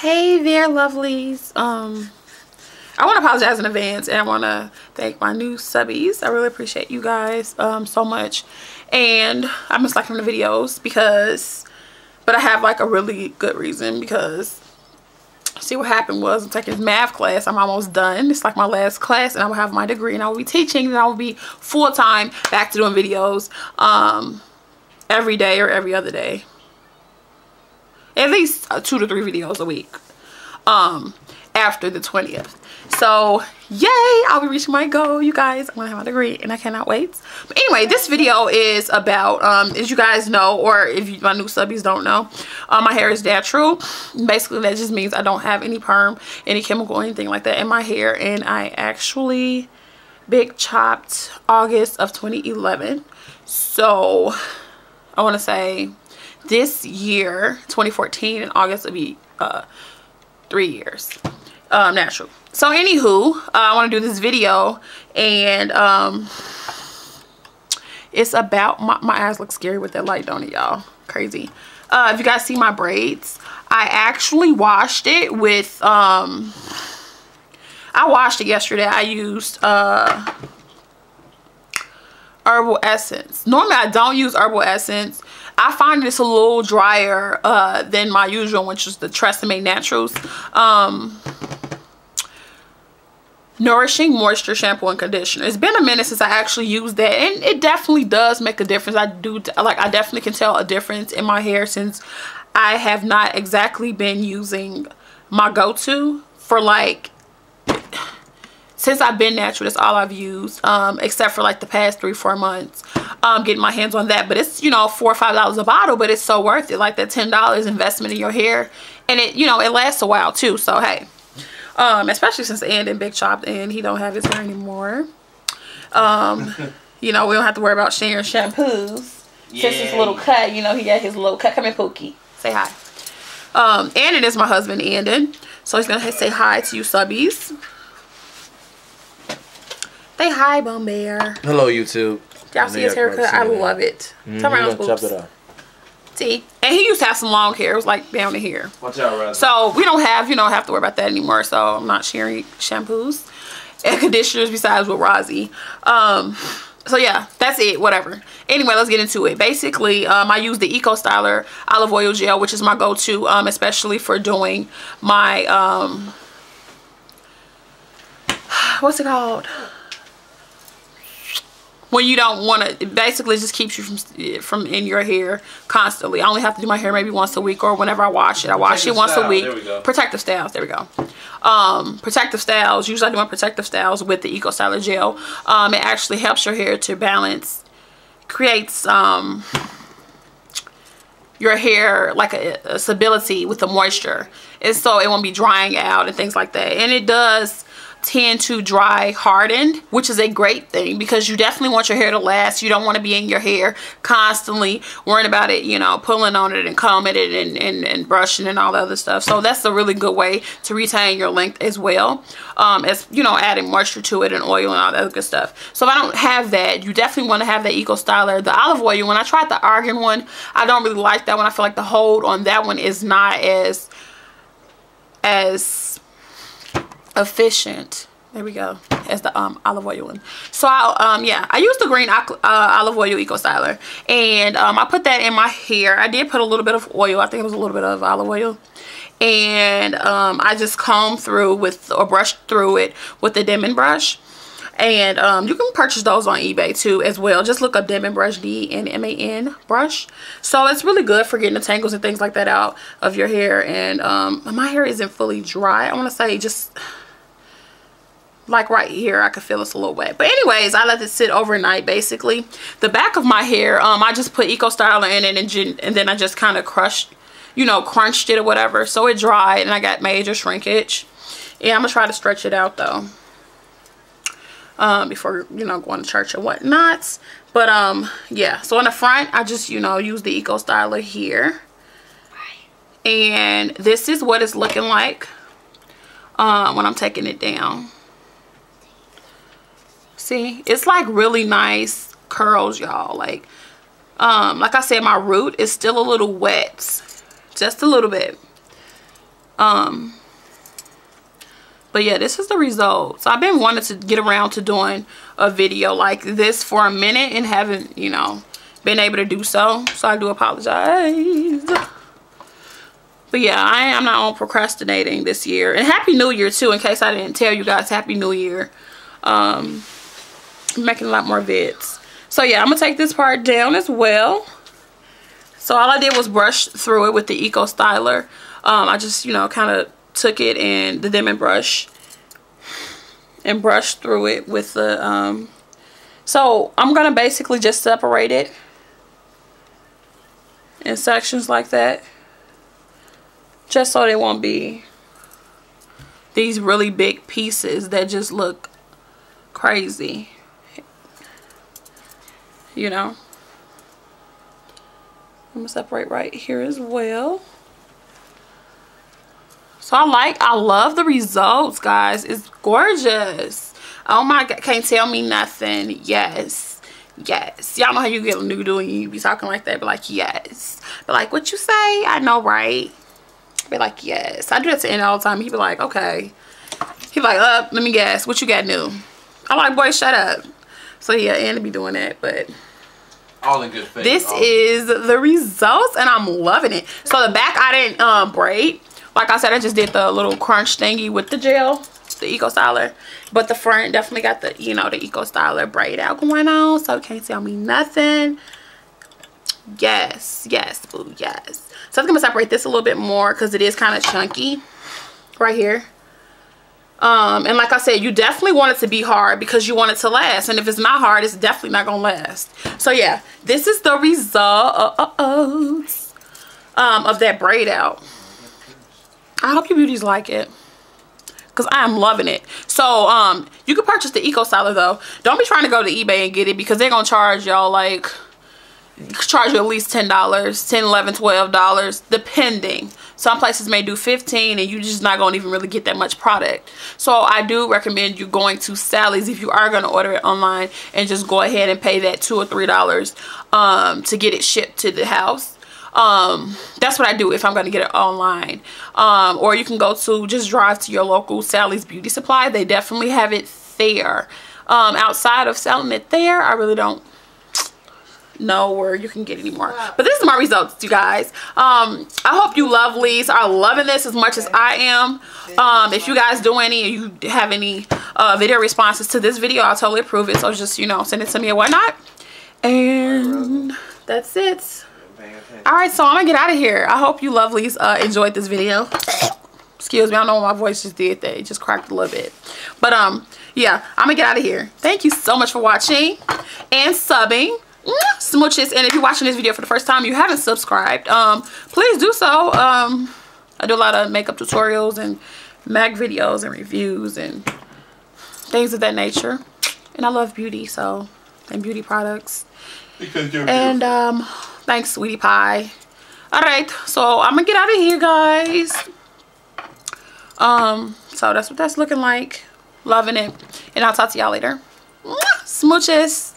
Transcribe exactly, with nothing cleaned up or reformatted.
Hey there, lovelies. Um, I want to apologize in advance, and I want to thank my new subbies. I really appreciate you guys um, so much. And I'm just liking the videos because, but I have like a really good reason because see what happened was I'm taking math class. I'm almost done. It's like my last class, and I will have my degree, and I will be teaching, and I will be full time back to doing videos um, every day or every other day. At least two to three videos a week um after the twentieth. So yay, I'll be reaching my goal, you guys. I'm gonna have my degree and I cannot wait. But anyway, this video is about um as you guys know, or if you, my new subbies don't know, uh, my hair is natural. Basically that just means I don't have any perm, any chemical, anything like that in my hair. And I actually big chopped August of twenty eleven, so I want to say this year, twenty fourteen, in August, it'll be uh, three years um, natural. So anywho, uh, I want to do this video, and um, it's about my, my eyes look scary with that light, don't it, y'all? Crazy. Uh, if you guys see my braids, I actually washed it with, um, I washed it yesterday. I used uh, Herbal Essence. Normally, I don't use Herbal Essence. I find it's a little drier uh, than my usual, which is the Tresemme Naturals um, Nourishing Moisture Shampoo and Conditioner. It's been a minute since I actually used that, and it definitely does make a difference. I do like I definitely can tell a difference in my hair since I have not exactly been using my go-to for like. Since I've been natural, that's all I've used, um, except for like the past three, four months, um, getting my hands on that. But it's, you know, four or five dollars a bottle, but it's so worth it. Like that ten dollars investment in your hair, and it, you know, it lasts a while too. So hey, um, especially since Andon big chopped and he don't have his hair anymore. Um, you know, we don't have to worry about sharing shampoos. Yay. Since his little cut, you know, he got his little cut. Come in, Pookie. Say hi. Um, Andon is my husband, Andon. So he's gonna say hi to you, subbies. Say hi, Bone Bear. Hello, YouTube. Y'all see his haircut? I love it. Mm-hmm. Turn around, oops. Chop it up. See? And he used to have some long hair. It was like down to here. Watch out, Raz. So we don't have, you know, have to worry about that anymore. So I'm not sharing shampoos and conditioners besides with Rozzy. Um, so yeah, that's it. Whatever. Anyway, let's get into it. Basically, um, I use the Eco Styler olive oil gel, which is my go-to, um, especially for doing my um, what's it called? When you don't want to, it basically just keeps you from from in your hair constantly. I only have to do my hair maybe once a week or whenever I wash it. I wash it once a week. There we go. Protective styles. There we go. Um, protective styles. Usually I do my protective styles with the Eco Styler gel. Um, it actually helps your hair to balance, creates um, your hair like a, a stability with the moisture. And so it won't be drying out and things like that. And it does tend to dry hardened, which is a great thing because you definitely want your hair to last. You don't want to be in your hair constantly worrying about it, you know, pulling on it and combing it and, and, and brushing and all the other stuff. So that's a really good way to retain your length as well, um, as, you know, adding moisture to it and oil and all that good stuff. So if I don't have that, you definitely want to have that Eco Styler. The olive oil, when I tried the argan one, I don't really like that one. I feel like the hold on that one is not as as efficient, there we go, as the um olive oil one. So I um yeah, I used the green uh, olive oil Eco Styler, and um I put that in my hair. I did put a little bit of oil, I think it was a little bit of olive oil, and um I just combed through with or brushed through it with the Denman brush. And um you can purchase those on eBay too as well. Just look up Denman brush, D N M A N brush. So it's really good for getting the tangles and things like that out of your hair. And um my hair isn't fully dry. I want to say just like right here I could feel it's a little wet, but anyways, I let it sit overnight. Basically the back of my hair, um I just put Eco Styler in it, and, and then I just kind of crushed, you know, crunched it or whatever, so it dried and I got major shrinkage. Yeah, I'm gonna try to stretch it out though, um before, you know, going to church and whatnot. But um yeah, so in the front I just, you know, use the Eco Styler here, and this is what it's looking like um when I'm taking it down. See, it's like really nice curls, y'all. Like um like I said, my root is still a little wet, just a little bit, Um, but yeah, this is the result. So I've been wanting to get around to doing a video like this for a minute and haven't, you know, been able to do so. So I do apologize. But yeah, I am not on procrastinating this year. And Happy New Year too, in case I didn't tell you guys. Happy New Year. Um, I'm making a lot more vids. So yeah, I'm going to take this part down as well. So all I did was brush through it with the Eco Styler. Um, I just, you know, kind of took it in the Denman brush and brushed through it with the... Um, so I'm going to basically just separate it in sections like that. Just so they won't be these really big pieces that just look crazy, you know. I'm gonna separate right here as well. So I like, I love the results, guys. It's gorgeous. Oh my God, can't tell me nothing. Yes, yes. Y'all know how you get a new dude and you be talking like that, but like, yes. But like, what you say? I know, right? Be like, yes. I do that to N all the time. He be like, okay. He be like, up. Uh, let me guess. What you got new? I'm like, boy, shut up. So yeah, N be doing that, but all in good faith. This all is the results, and I'm loving it. So the back, I didn't um, braid. Like I said, I just did the little crunch thingy with the gel, the Eco Styler. But the front definitely got the, you know, the Eco Styler braid out going on. So can't tell me nothing. Yes, yes, boo, yes. So I'm gonna separate this a little bit more because it is kind of chunky right here. Um, and like I said, you definitely want it to be hard because you want it to last. And if it's not hard, it's definitely not gonna last. So yeah, this is the result um, of that braid out. I hope you beauties like it, because I am loving it. So um, you can purchase the Eco Styler though. Don't be trying to go to eBay and get it, because they're gonna charge y'all like, charge you at least ten dollars, ten, eleven, twelve dollars, depending. Some places may do fifteen, and you're just not going to even really get that much product. So I do recommend you going to Sally's if you are going to order it online, and just go ahead and pay that two or three dollars um to get it shipped to the house. Um that's what I do if I'm going to get it online. Um or you can go to, just drive to your local Sally's beauty supply. They definitely have it there. Um outside of selling it there, I really don't know where you can get anymore. But this is my results, you guys. um I hope you lovelies are loving this as much as I am. Um if you guys do any, you have any uh video responses to this video, I'll totally approve it. So just, you know, send it to me and whatnot. And that's it. All right, so I'm gonna get out of here. I hope you lovelies uh enjoyed this video. Excuse me, I don't know why my voice just did that. It just cracked a little bit. But um yeah, I'm gonna get out of here. Thank you so much for watching and subbing, smooches. And if you're watching this video for the first time, you haven't subscribed, um please do so. um I do a lot of makeup tutorials and M A C videos and reviews and things of that nature, and I love beauty, so, and beauty products, because you're and um thanks, sweetie pie. All right, so I'm gonna get out of here, guys. Um so that's what that's looking like. Loving it, and I'll talk to y'all later. Smooches.